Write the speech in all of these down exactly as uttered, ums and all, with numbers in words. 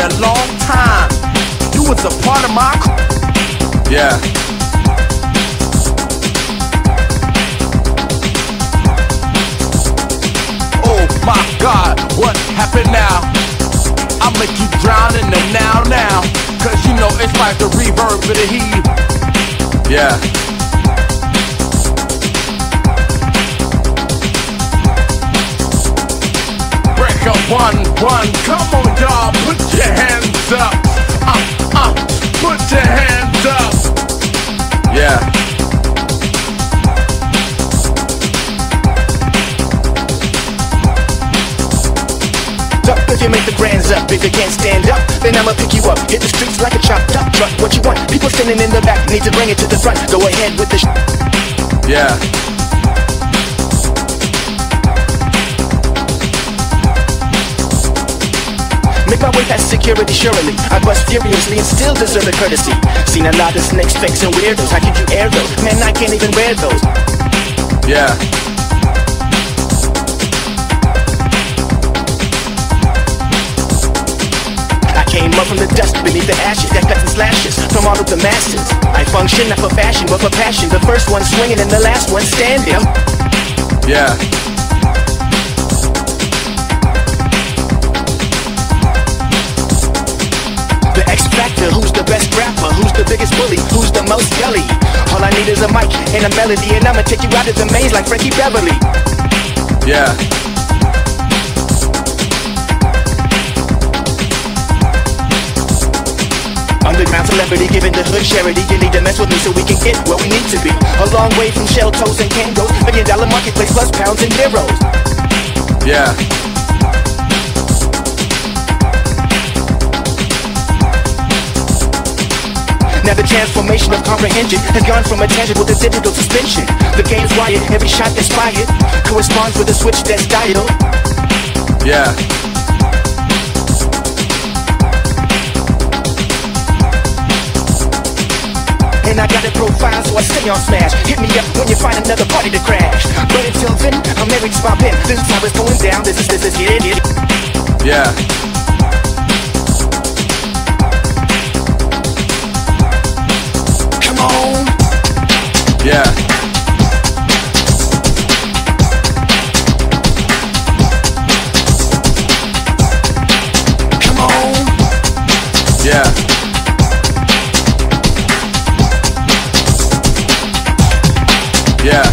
a long time. You was a part of my crew. Yeah. Oh my God, what happened now? I'll make you drown in the now now, cause you know it's like the reverb for the heat. Yeah. Break up one, one, come on y'all, put your hands up. Uh, uh, put your hands up. Yeah. Tough if you make the grands up, if you can't stand up, then I'ma pick you up. Hit the streets like a chopped up truck. What you want? People standing in the back, need to bring it to the front. Go ahead with the sh. Yeah. Make my way past security surely. I bust furiously and still deserve the courtesy. Seen a lot of snakes, fakes, and weirdos. How could you air those? Man, I can't even wear those. Yeah. I came up from the dust beneath the ashes that cuts and slashes from all of the masses. I function not for fashion, but for passion. The first one swinging and the last one standing. Yeah. Who's the best rapper? Who's the biggest bully? Who's the most gully? All I need is a mic and a melody, and I'ma take you out of the maze like Frankie Beverly. Yeah. Underground celebrity giving the hood charity. You need to mess with me so we can get where we need to be. A long way from shell toes and candles, million dollar marketplace plus pounds and euros. Yeah. Now the transformation of comprehension has gone from a tangible to digital suspension. The game's wired, every shot that's fired corresponds with a switch that's dialed. Yeah. And I got a profile so I stay on smash. Hit me up when you find another party to crash. But until then, I'm married to my pen. This is how it's going down, this is, this is, get it, get it. Yeah. Yeah. Come on. Yeah. Yeah. Yeah.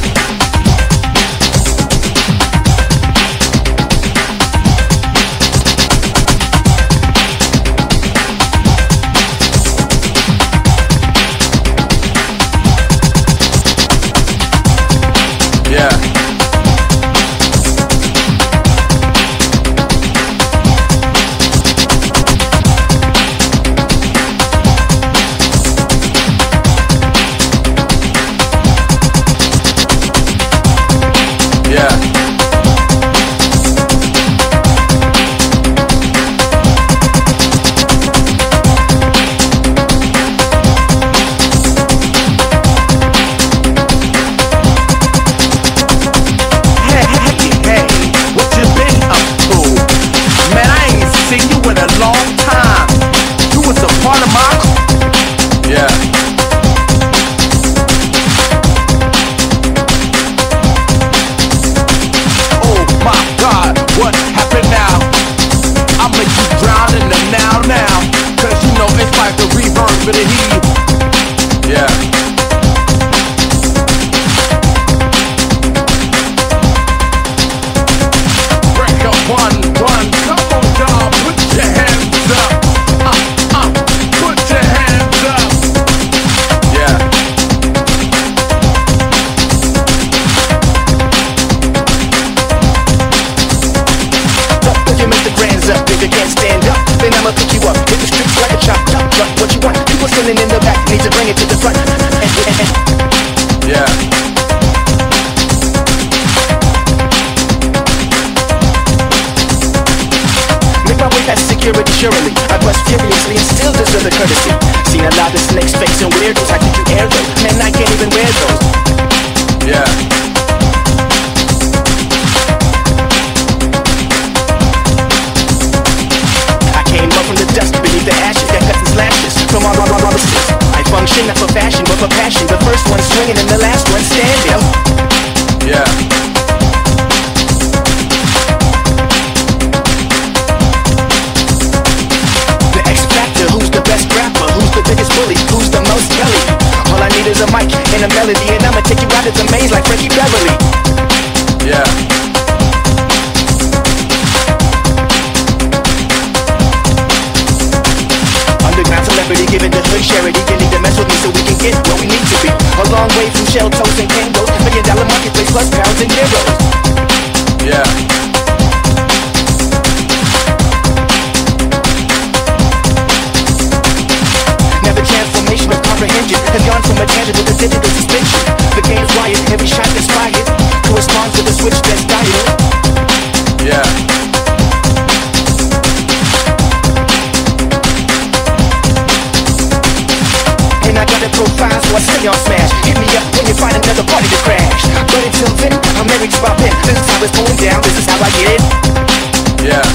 Surely, I bust furiously and still deserve the courtesy. Seen a lot of snakes, fakes, and weirdos. How could you air those? Man, I can't even wear those. Yeah. I came up from the dust. giving the hood charity. They need to mess with me so we can get where we need to be. A long way from shell toes and candles, million dollar marketplace plus pounds and euros. Yeah. Has gone from a tangent with a physical suspension. The game's wired, every shot that's fired corresponds to the switch that's dialed. Yeah. And I got a profile, so I stay on smash. Hit me up when you find another party to crash. But until then, I'm married to my pen. This is how it's going down, this is how I get it. Yeah.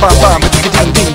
bam bam ding ding ding.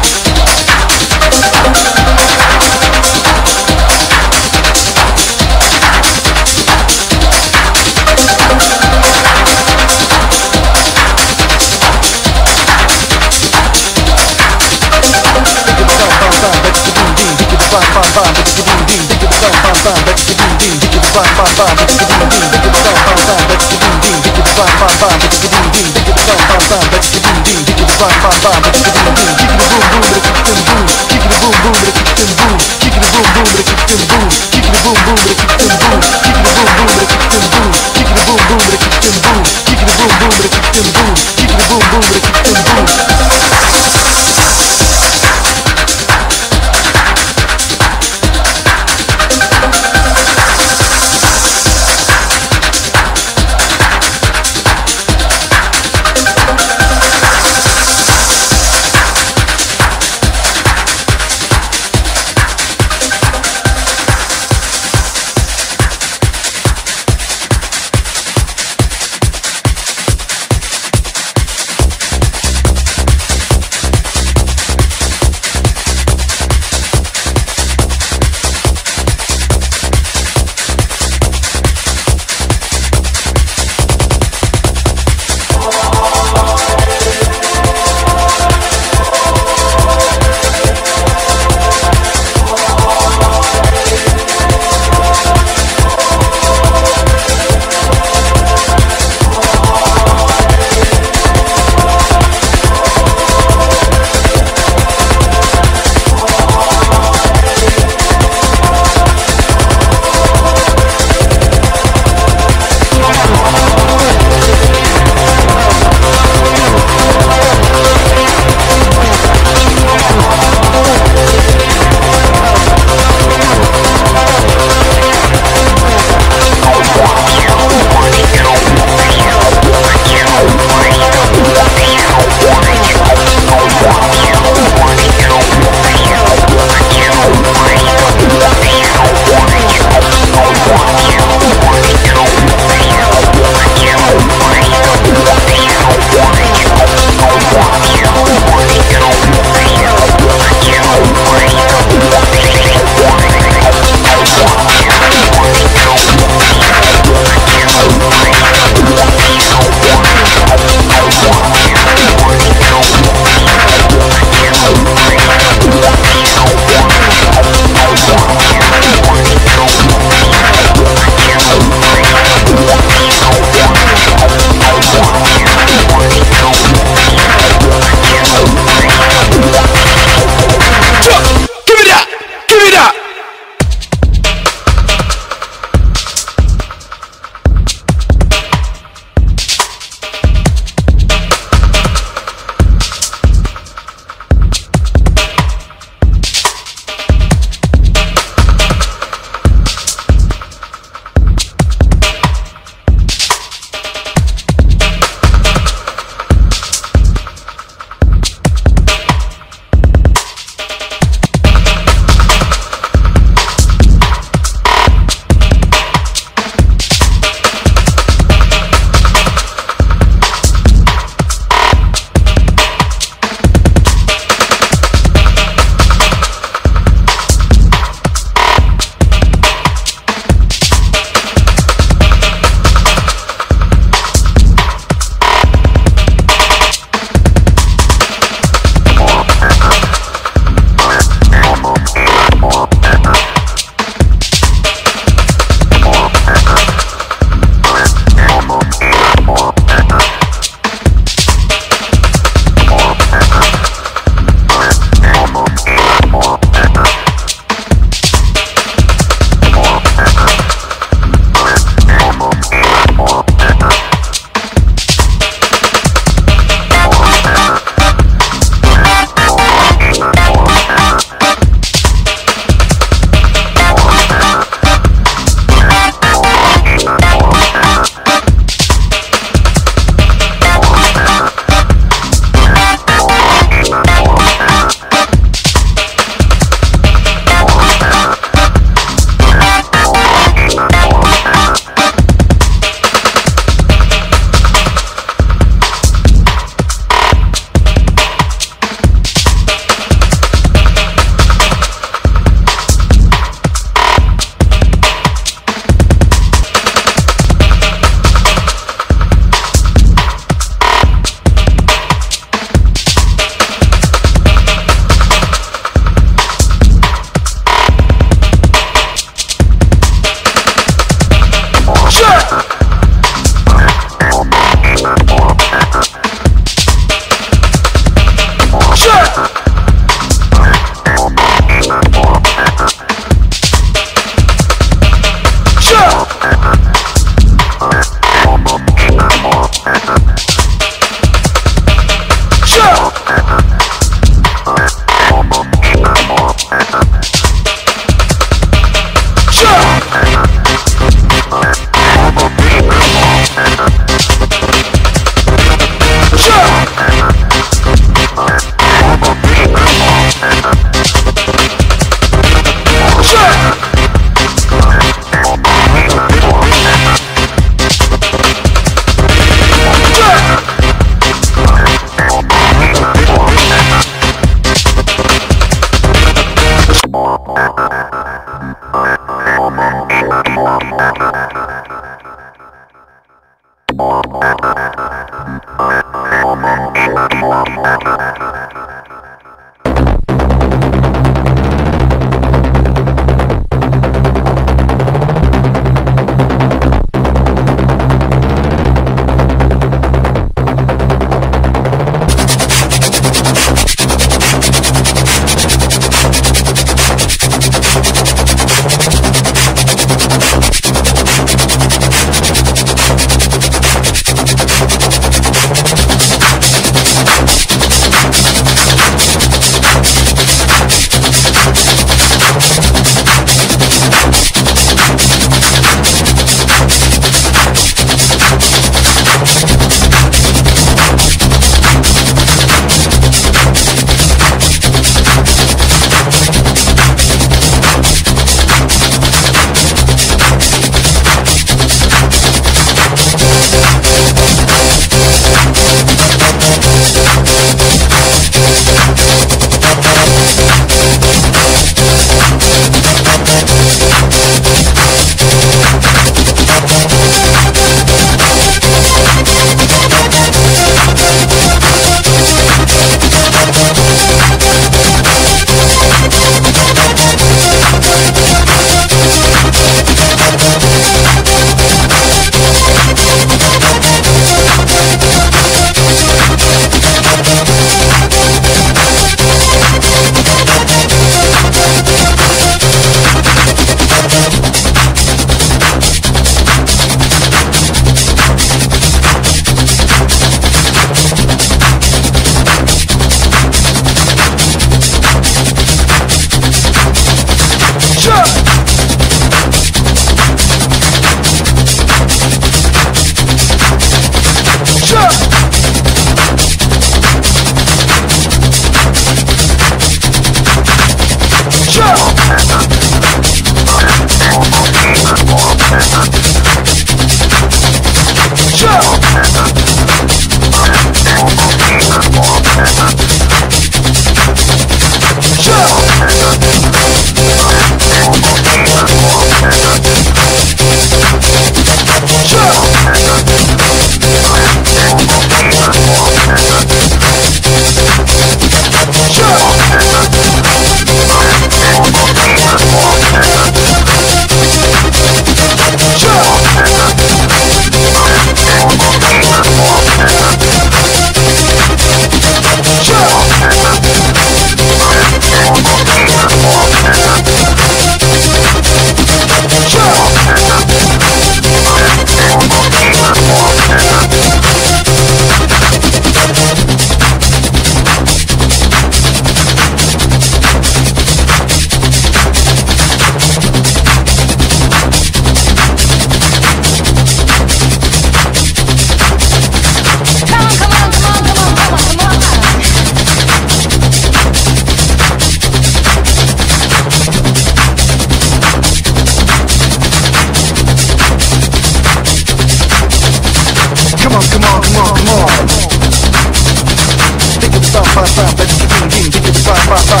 Kick the boom boom, kick the boom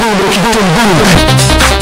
boom, kick the boom boom.